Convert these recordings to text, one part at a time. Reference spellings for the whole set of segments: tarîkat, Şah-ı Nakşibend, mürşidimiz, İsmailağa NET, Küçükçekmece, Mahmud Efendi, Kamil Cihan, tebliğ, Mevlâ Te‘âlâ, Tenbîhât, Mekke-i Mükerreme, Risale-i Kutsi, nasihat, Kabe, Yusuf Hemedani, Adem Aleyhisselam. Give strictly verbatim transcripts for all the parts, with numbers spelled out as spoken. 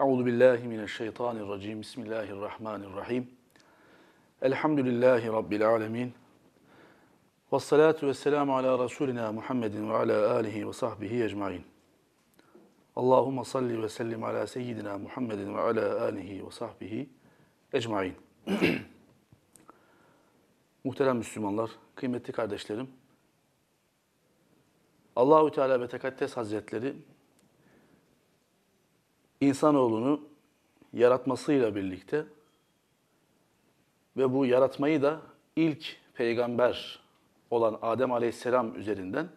Euzubillahimineşşeytanirracim. Bismillahirrahmanirrahim. Elhamdülillahi Rabbil alemin. Vessalatu vesselamu ala Resulina Muhammedin ve ala alihi ve sahbihi ecmain. Allahümme salli ve sellim ala seyyidina Muhammedin ve ala alihi ve sahbihi ecmain. Muhterem Müslümanlar, kıymetli kardeşlerim, Allah-u Teala ve Tekaddes Hazretleri insanoğlunu yaratmasıyla birlikte ve bu yaratmayı da ilk peygamber olan Adem Aleyhisselam üzerinden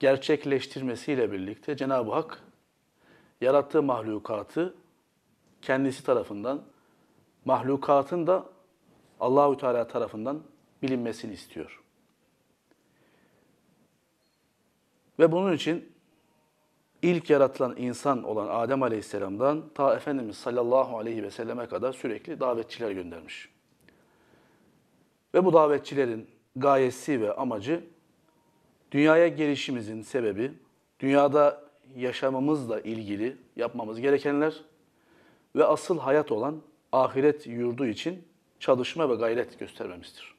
gerçekleştirmesiyle birlikte Cenab-ı Hak yarattığı mahlukatı kendisi tarafından, mahlukatın da Allah-u Teala tarafından bilinmesini istiyor. Ve bunun için ilk yaratılan insan olan Adem Aleyhisselam'dan ta Efendimiz sallallahu aleyhi ve selleme kadar sürekli davetçiler göndermiş. Ve bu davetçilerin gayesi ve amacı dünyaya gelişimizin sebebi, dünyada yaşamamızla ilgili yapmamız gerekenler ve asıl hayat olan ahiret yurdu için çalışma ve gayret göstermemizdir.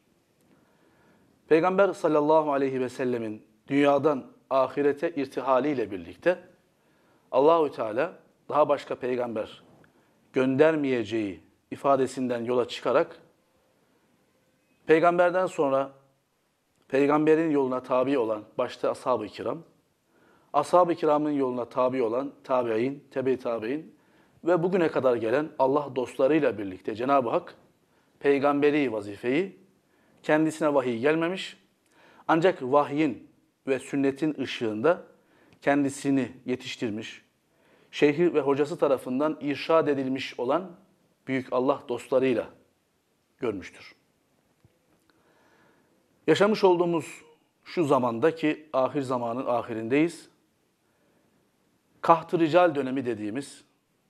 Peygamber sallallahu aleyhi ve sellemin dünyadan ahirete irtihaliyle birlikte Allah-u Teala daha başka peygamber göndermeyeceği ifadesinden yola çıkarak peygamberden sonra peygamberin yoluna tabi olan başta ashab-ı kiram, ashab-ı kiramın yoluna tabi olan tabi'in, tebe-i tabi'in ve bugüne kadar gelen Allah dostlarıyla birlikte Cenab-ı Hak peygamberi vazifeyi kendisine vahiy gelmemiş ancak vahyin ve sünnetin ışığında kendisini yetiştirmiş, şeyhi ve hocası tarafından irşad edilmiş olan büyük Allah dostlarıyla görmüştür. Yaşamış olduğumuz şu zamanda ki ahir zamanın ahirindeyiz, kaht-ı rical dönemi dediğimiz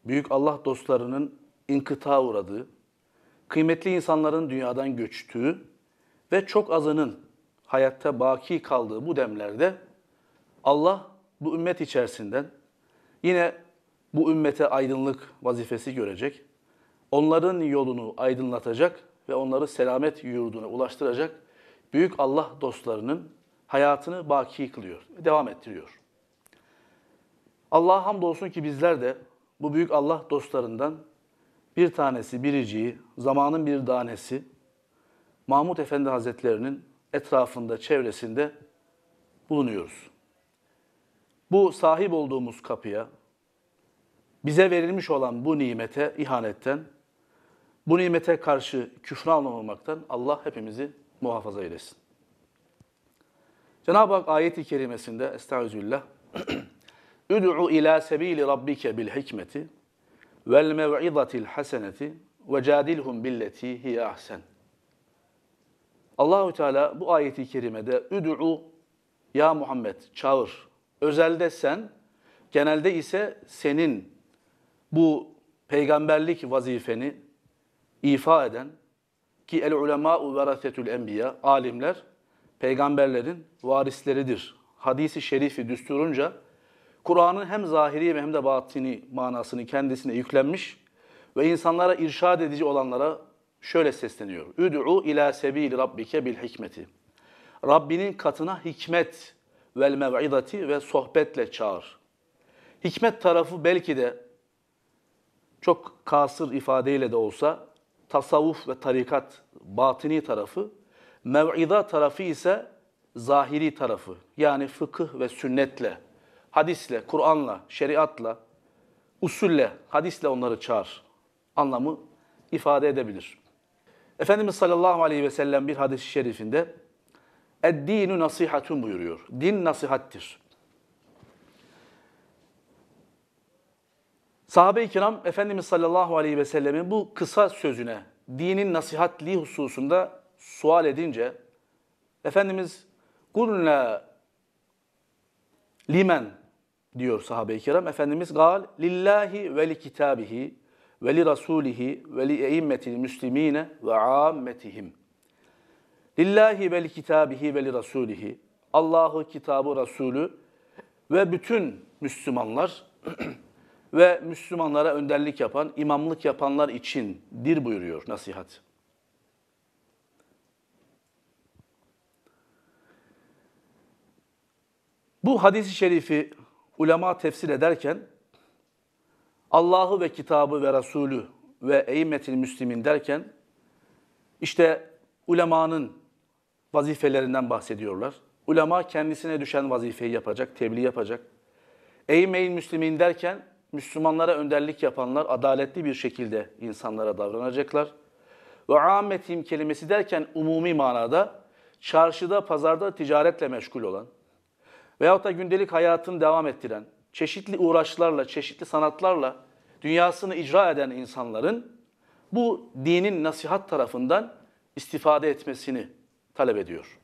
büyük Allah dostlarının inkıta uğradığı, kıymetli insanların dünyadan göçtüğü ve çok azının hayatta baki kaldığı bu demlerde Allah bu ümmet içerisinden yine bu ümmete aydınlık vazifesi görecek, onların yolunu aydınlatacak ve onları selamet yurduna ulaştıracak büyük Allah dostlarının hayatını baki kılıyor, devam ettiriyor. Allah'a hamdolsun ki bizler de bu büyük Allah dostlarından bir tanesi, biriciği, zamanın bir tanesi Mahmud Efendi Hazretlerinin etrafında, çevresinde bulunuyoruz. Bu sahip olduğumuz kapıya, bize verilmiş olan bu nimete ihanetten, bu nimete karşı küfran olmamaktan Allah hepimizi muhafaza eylesin. Cenab-ı Hak ayet-i kerimesinde, estağfirullah, "Üd'u ila sebili rabbike bil hikmeti vel mev'izatil haseneti ve cadilhum billeti hiye ahsen." Allah-u Teala bu ayeti kerimede "Üd'u" ya Muhammed, çağır. Özelde sen, genelde ise senin bu peygamberlik vazifeni ifa eden ki el ulemâ'u verasetül enbiya, alimler peygamberlerin varisleridir. Hadis-i şerifi düsturunca Kur'an'ın hem zahiri hem de batini manasını kendisine yüklenmiş ve insanlara irşad edici olanlara şöyle sesleniyor. "Üd'u ila sebil rabbike bil hikmeti." Rabbinin katına hikmet vel mev'idati ve sohbetle çağır. Hikmet tarafı belki de çok kasır ifadeyle de olsa tasavvuf ve tarikat batini tarafı, mev'ida tarafı ise zahiri tarafı. Yani fıkıh ve sünnetle, hadisle, Kur'an'la, şeriatla, usulle, hadisle onları çağır anlamı ifade edebilir. Efendimiz sallallahu aleyhi ve sellem bir hadis-i şerifinde "Ed-dinu nasihatun" buyuruyor. Din nasihattir. Sahabe-i kiram Efendimiz sallallahu aleyhi ve sellemin bu kısa sözüne dinin nasihatliği hususunda sual edince Efendimiz "Kulna limen" diyor sahabe-i kiram. Efendimiz "Gal lillahi ve li kitabihi ve li rasulihi ve li eimmetil müslimine ve ammetihim." Lillahi ve li kitabihi ve li rasulihi. Allah'ı, kitabı, Resulü ve bütün Müslümanlar ve Müslümanlara önderlik yapan, imamlık yapanlar içindir buyuruyor nasihat. Bu hadis-i şerifi ulema tefsir ederken Allah'ı ve kitabı ve Resulü ve eymetil müslimin derken işte ulemanın vazifelerinden bahsediyorlar. Ulema kendisine düşen vazifeyi yapacak, tebliğ yapacak. Eymetil müslimin derken Müslümanlara önderlik yapanlar adaletli bir şekilde insanlara davranacaklar. Ve âmmetim kelimesi derken umumi manada çarşıda, pazarda ticaretle meşgul olan veyahut da gündelik hayatını devam ettiren, çeşitli uğraşlarla, çeşitli sanatlarla dünyasını icra eden insanların bu dinin nasihat tarafından istifade etmesini talep ediyor.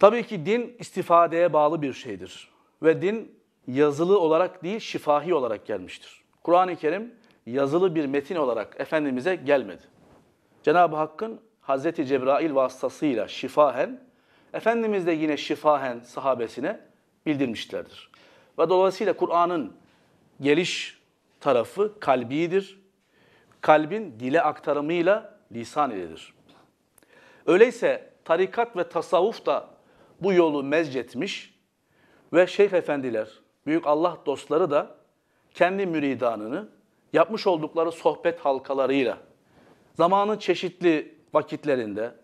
Tabii ki din istifadeye bağlı bir şeydir ve din yazılı olarak değil şifahi olarak gelmiştir. Kur'an-ı Kerim yazılı bir metin olarak Efendimiz'e gelmedi. Cenab-ı Hakk'ın Hazreti Cebrail vasıtasıyla şifahen, Efendimiz de yine şifahen sahabesine bildirmişlerdir. Ve dolayısıyla Kur'an'ın geliş tarafı kalbidir. Kalbin dile aktarımıyla lisan iledir. Öyleyse tarikat ve tasavvuf da bu yolu mezcetmiş ve şeyh efendiler, büyük Allah dostları da kendi müridanını yapmış oldukları sohbet halkalarıyla zamanın çeşitli vakitlerinde,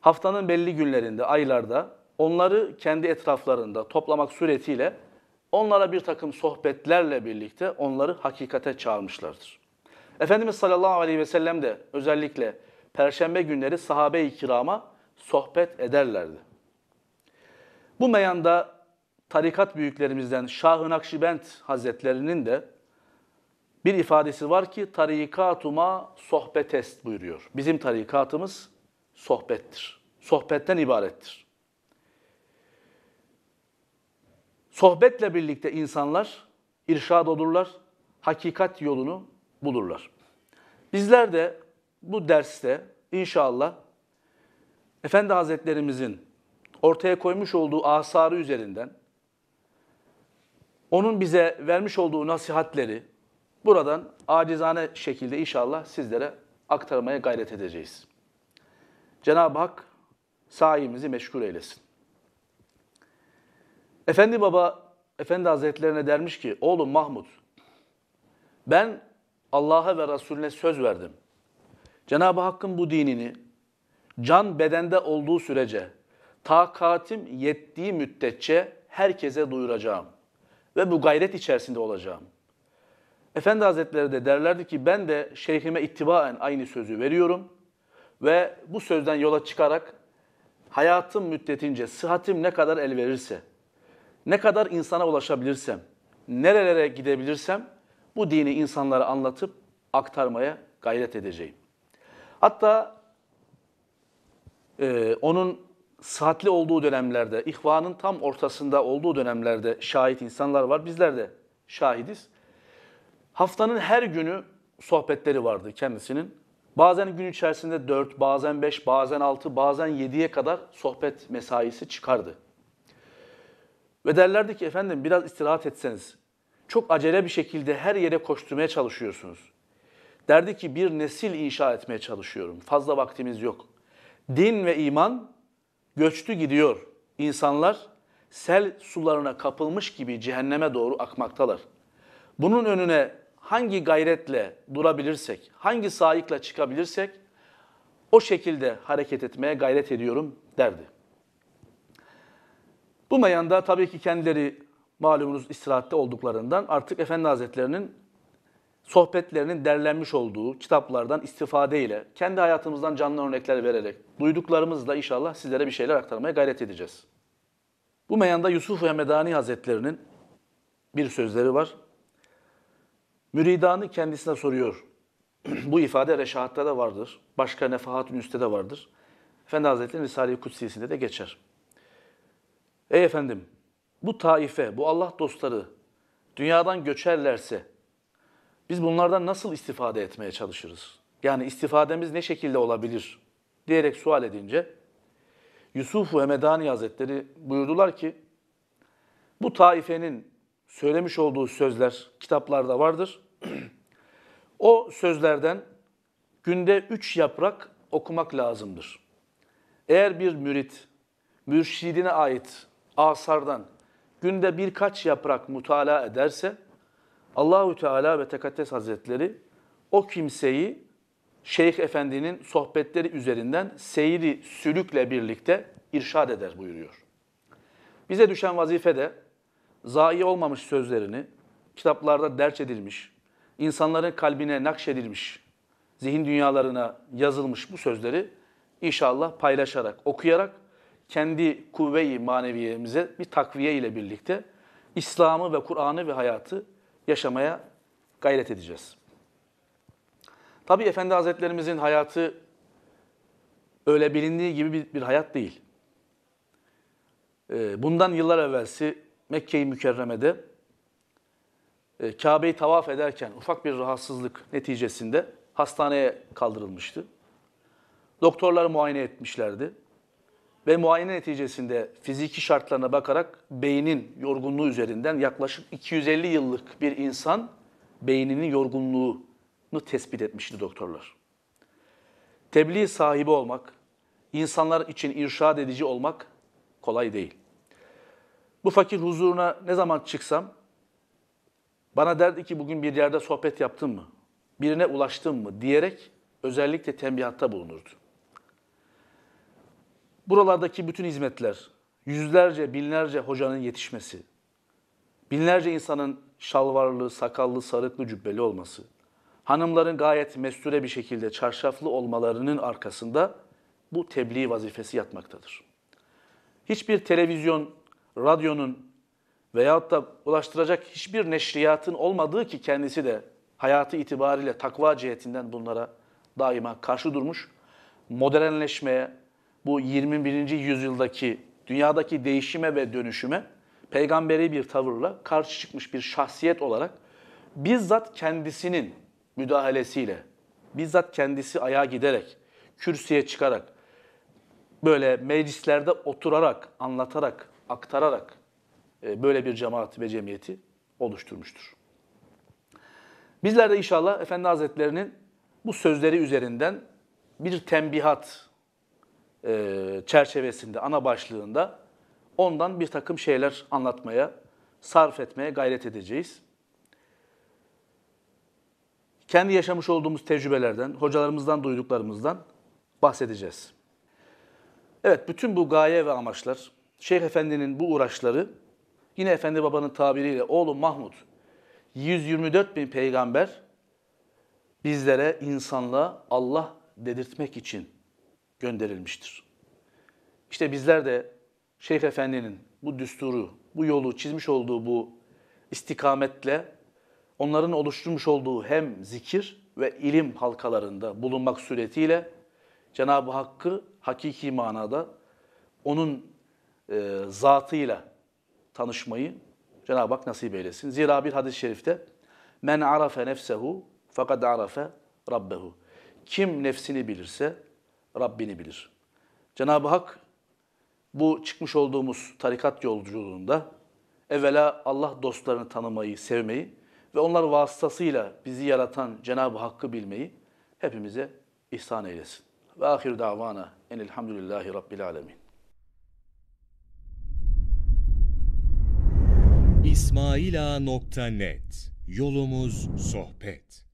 haftanın belli günlerinde, aylarda onları kendi etraflarında toplamak suretiyle onlara bir takım sohbetlerle birlikte onları hakikate çağırmışlardır. Efendimiz sallallahu aleyhi ve sellem de özellikle perşembe günleri sahabe-i kirama sohbet ederlerdi. Bu meyanda tarikat büyüklerimizden Şah-ı Nakşibend Hazretlerinin de bir ifadesi var ki tarikatuma sohbetest buyuruyor. Bizim tarikatımız sohbettir. Sohbetten ibarettir. Sohbetle birlikte insanlar irşad olurlar, hakikat yolunu bulurlar. Bizler de bu derste inşallah Efendi Hazretlerimizin ortaya koymuş olduğu asarı üzerinden onun bize vermiş olduğu nasihatleri buradan acizane şekilde inşallah sizlere aktarmaya gayret edeceğiz. Cenab-ı Hak sayemizi meşgul eylesin. Efendi Baba, Efendi Hazretlerine dermiş ki, oğlum Mahmud, ben Allah'a ve Resulüne söz verdim. Cenab-ı Hakk'ın bu dinini can bedende olduğu sürece, takatim yettiği müddetçe herkese duyuracağım ve bu gayret içerisinde olacağım. Efendi Hazretleri de derlerdi ki, ben de şeyhime ittibaen aynı sözü veriyorum ve bu sözden yola çıkarak hayatım müddetince, sıhhatim ne kadar el verirse, ne kadar insana ulaşabilirsem, nerelere gidebilirsem bu dini insanlara anlatıp aktarmaya gayret edeceğim. Hatta e, onun sıhhatli olduğu dönemlerde, ihvanın tam ortasında olduğu dönemlerde şahit insanlar var. Bizler de şahidiz. Haftanın her günü sohbetleri vardı kendisinin. Bazen gün içerisinde dört, bazen beş, bazen altı, bazen yediye kadar sohbet mesaisi çıkardı. Ve derlerdi ki efendim biraz istirahat etseniz. Çok acele bir şekilde her yere koşturmaya çalışıyorsunuz. Derdi ki bir nesil inşa etmeye çalışıyorum. Fazla vaktimiz yok. Din ve iman göçtü gidiyor. İnsanlar sel sularına kapılmış gibi cehenneme doğru akmaktalar. Bunun önüne hangi gayretle durabilirsek, hangi saikla çıkabilirsek o şekilde hareket etmeye gayret ediyorum derdi. Bu meyanda tabii ki kendileri malumunuz istirahatte olduklarından artık Efendi Hazretlerinin sohbetlerinin derlenmiş olduğu kitaplardan istifade ile kendi hayatımızdan canlı örnekler vererek duyduklarımızla inşallah sizlere bir şeyler aktarmaya gayret edeceğiz. Bu meyanda Yusuf Hemedani Hazretlerinin bir sözleri var. Müridanı kendisine soruyor. Bu ifade Reşahat'ta da vardır. Başka Nefahat-ül Üst'te de vardır. Efendi Hazretleri'nin Risale-i Kutsi'sinde de geçer. Ey efendim, bu taife, bu Allah dostları dünyadan göçerlerse biz bunlardan nasıl istifade etmeye çalışırız? Yani istifademiz ne şekilde olabilir? Diyerek sual edince Yusuf-u Hemedani Hazretleri buyurdular ki bu taifenin söylemiş olduğu sözler kitaplarda vardır. O sözlerden günde üç yaprak okumak lazımdır. Eğer bir mürit, mürşidine ait asardan günde birkaç yaprak mutala ederse, Allahu Teala ve Tekaddes Hazretleri o kimseyi Şeyh Efendi'nin sohbetleri üzerinden seyri sülükle birlikte irşad eder buyuruyor. Bize düşen vazifede zayi olmamış sözlerini, kitaplarda derç edilmiş, insanların kalbine nakşedilmiş, zihin dünyalarına yazılmış bu sözleri inşallah paylaşarak, okuyarak kendi kuvve-i maneviyemize bir takviye ile birlikte İslam'ı ve Kur'an'ı ve hayatı yaşamaya gayret edeceğiz. Tabi Efendi Hazretlerimizin hayatı öyle bilindiği gibi bir, bir hayat değil. Bundan yıllar evvelsi Mekke-i Mükerreme'de Kabe'yi tavaf ederken ufak bir rahatsızlık neticesinde hastaneye kaldırılmıştı. Doktorlar muayene etmişlerdi ve muayene neticesinde fiziki şartlarına bakarak beynin yorgunluğu üzerinden yaklaşık iki yüz elli yıllık bir insan beyninin yorgunluğunu tespit etmişti doktorlar. Tebliğ sahibi olmak, insanlar için irşad edici olmak kolay değil. Bu fakir huzuruna ne zaman çıksam bana derdi ki bugün bir yerde sohbet yaptın mı, birine ulaştın mı diyerek özellikle tembihatta bulunurdu. Buralardaki bütün hizmetler, yüzlerce, binlerce hocanın yetişmesi, binlerce insanın şalvarlı, sakallı, sarıklı, cübbeli olması, hanımların gayet mesture bir şekilde çarşaflı olmalarının arkasında bu tebliğ vazifesi yatmaktadır. Hiçbir televizyon, radyonun veyahut da ulaştıracak hiçbir neşriyatın olmadığı ki kendisi de hayatı itibariyle takva cihetinden bunlara daima karşı durmuş, modernleşmeye, bu yirmi birinci yüzyıldaki dünyadaki değişime ve dönüşüme peygamberi bir tavırla karşı çıkmış bir şahsiyet olarak bizzat kendisinin müdahalesiyle, bizzat kendisi ayağa giderek, kürsüye çıkarak, böyle meclislerde oturarak, anlatarak, aktararak böyle bir cemaat ve cemiyeti oluşturmuştur. Bizler de inşallah Efendi Hazretlerinin bu sözleri üzerinden bir tembihat çerçevesinde, ana başlığında ondan bir takım şeyler anlatmaya, sarf etmeye gayret edeceğiz. Kendi yaşamış olduğumuz tecrübelerden, hocalarımızdan duyduklarımızdan bahsedeceğiz. Evet, bütün bu gaye ve amaçlar, Şeyh Efendi'nin bu uğraşları, yine Efendi Baba'nın tabiriyle oğlu Mahmud, yüz yirmi dört bin peygamber bizlere, insanlığa Allah dedirtmek için gönderilmiştir. İşte bizler de Şeyh Efendi'nin bu düsturu, bu yolu çizmiş olduğu bu istikametle onların oluşturmuş olduğu hem zikir ve ilim halkalarında bulunmak suretiyle Cenab-ı Hakk'ı hakiki manada onun e, zatıyla tanışmayı Cenab-ı Hak nasip eylesin. Zira bir hadis-i şerifte men arafe nefsehu fekad arafe rabbehu. Kim nefsini bilirse Rabbini bilir. Cenab-ı Hak bu çıkmış olduğumuz tarikat yolculuğunda evvela Allah dostlarını tanımayı, sevmeyi ve onlar vasıtasıyla bizi yaratan Cenab-ı Hakk'ı bilmeyi hepimize ihsan eylesin. Ve ahir davana enilhamdülillahi rabbil alemin. İsmailağa nokta net. Yolumuz sohbet.